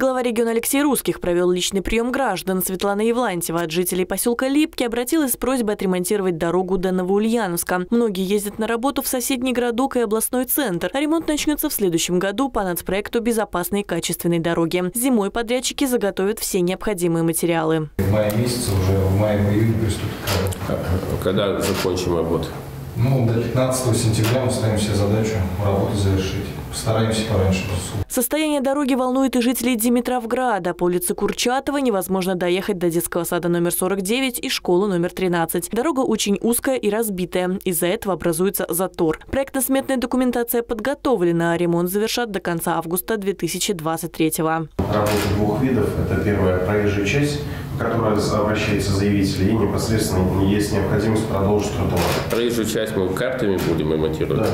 Глава региона Алексей Русских провел личный прием граждан. Светлана Ивлантьева от жителей поселка Липки обратилась с просьбой отремонтировать дорогу до Новоульяновска. Многие ездят на работу в соседний городок и областной центр, а ремонт начнется в следующем году по нацпроекту безопасной и качественной дороги. Зимой подрядчики заготовят все необходимые материалы. В мае месяце уже, в мае-июне приступит к работе. Когда закончим работу? Ну, до 15 сентября мы ставим себе задачу работу завершить. Постараемся пораньше. Состояние дороги волнует и жителей Дмитровграда. По улице Курчатова невозможно доехать до детского сада номер 49 и школы номер 13. Дорога очень узкая и разбитая. Из-за этого образуется затор. Проектно-сметная документация подготовлена, а ремонт завершат до конца августа 2023-го. Работа двух видов. Это первая проезжая часть, в которой обращается заявитель, и непосредственно есть необходимость продолжить тротуар. Проезжую часть мы картами будем ремонтировать? Да.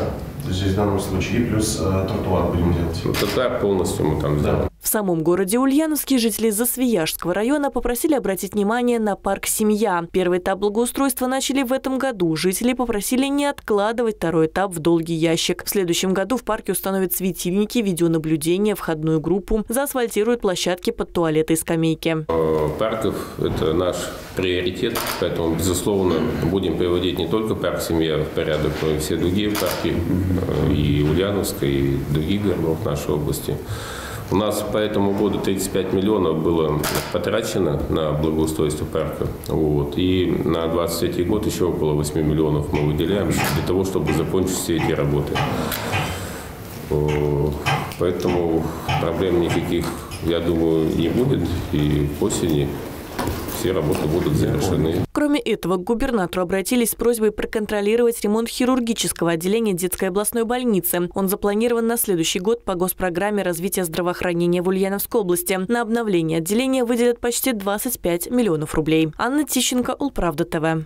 Здесь в данном случае и плюс тротуар будем делать. Вот это полностью мы там сделаем. Да. В самом городе Ульяновске жители Засвияжского района попросили обратить внимание на парк «Семья». Первый этап благоустройства начали в этом году. Жители попросили не откладывать второй этап в долгий ящик. В следующем году в парке установят светильники, видеонаблюдение, входную группу, заасфальтируют площадки под туалеты и скамейки. Парков – это наш приоритет, поэтому, безусловно, будем приводить не только парк «Семья» в порядок, но и все другие парки, и Ульяновска, и других городов нашей области. У нас по этому году 35 миллионов было потрачено на благоустройство парка. Вот. И на 2023 год еще около 8 миллионов мы выделяем для того, чтобы закончить все эти работы. Поэтому проблем никаких, я думаю, не будет. И к осени все работы будут завершены. Кроме этого, к губернатору обратились с просьбой проконтролировать ремонт хирургического отделения детской областной больницы. Он запланирован на следующий год по госпрограмме развития здравоохранения в Ульяновской области. На обновление отделения выделят почти 25 миллионов рублей. Анна Тищенко, УлПравда ТВ.